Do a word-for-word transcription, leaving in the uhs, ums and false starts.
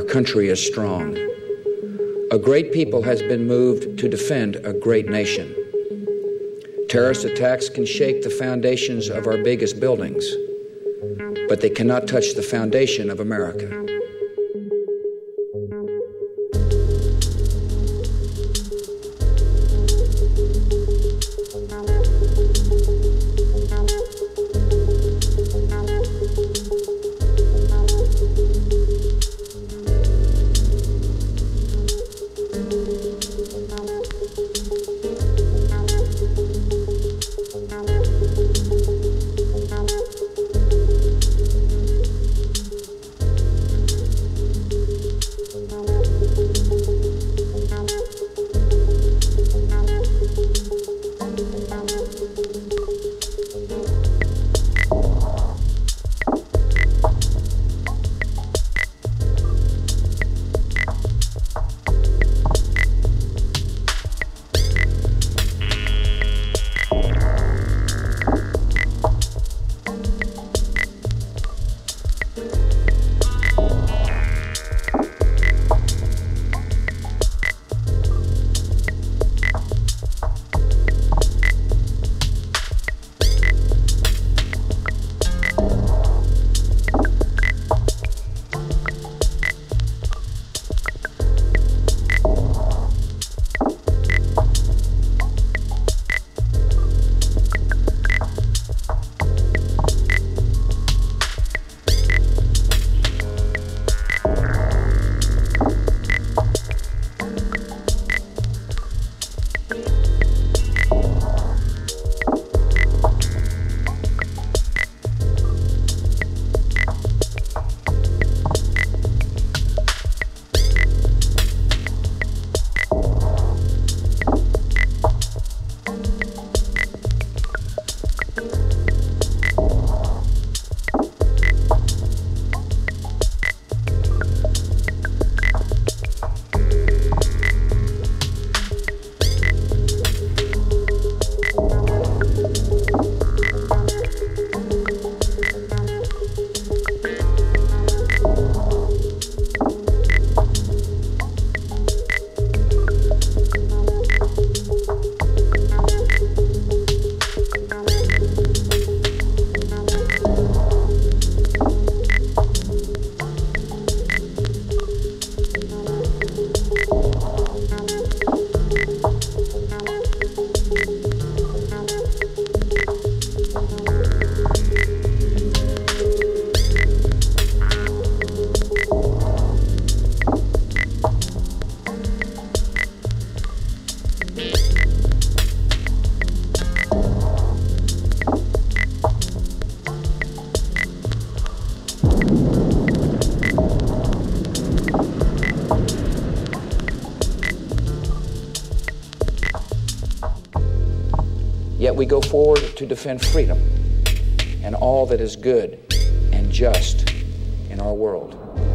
Our country is strong. A great people has been moved to defend a great nation. Terrorist attacks can shake the foundations of our biggest buildings, but they cannot touch the foundation of America. We go forward to defend freedom and all that is good and just in our world.